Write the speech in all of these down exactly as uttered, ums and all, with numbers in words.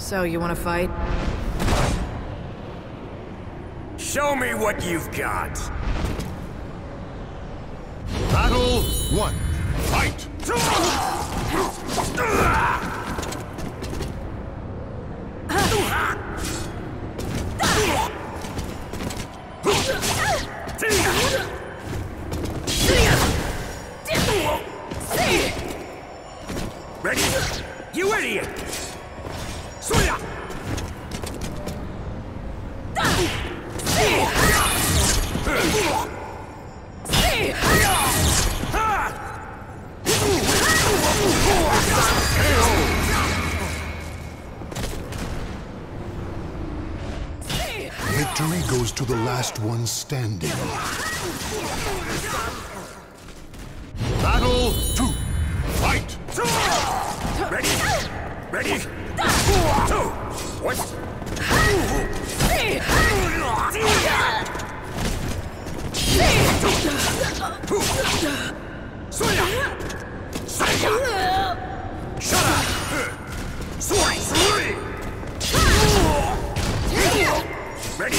So, you want to fight? Show me what you've got! Battle one. Fight! Ready? You idiot! Soya! Victory goes to the last one standing. Battle two. Fight! Ready? Ready? Two! What? Shut up! Ready?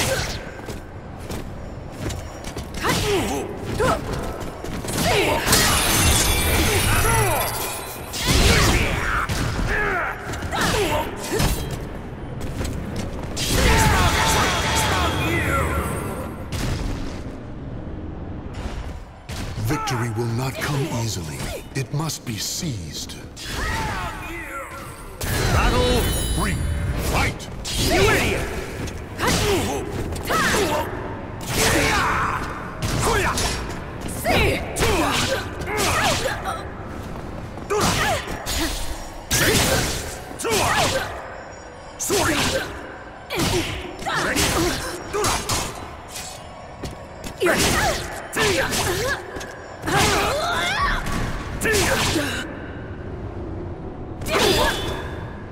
Victory will not come easily. It must be seized. Battle three. Fight! You idiot! Ready?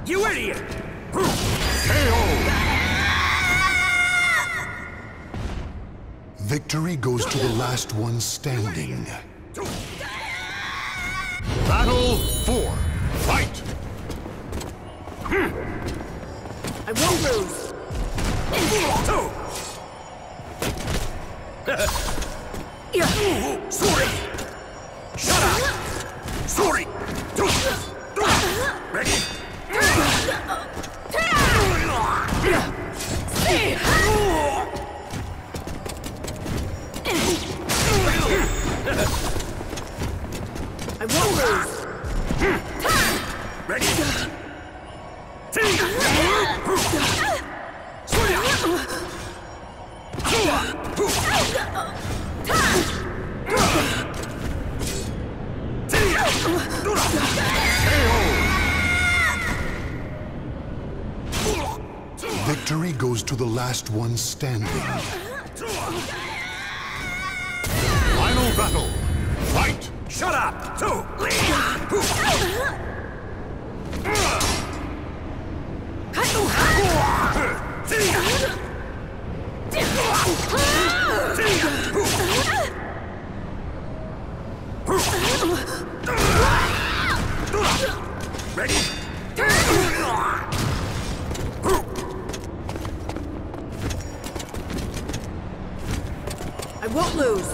You idiot! K O! Victory goes to the last one standing. Battle four. Fight! I won't lose! Sorry! Shut up! Sorry! Ready? I won't lose. Ready? Victory goes to the last one standing. Final battle. Fight! Shut up! Two! Ready? I won't lose!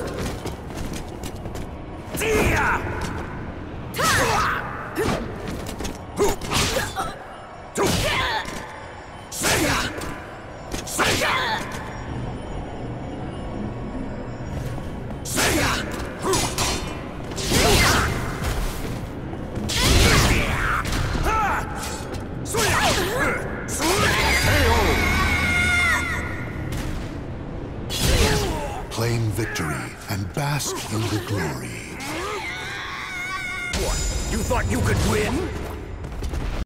Claim victory and bask in the glory. What? You thought you could win?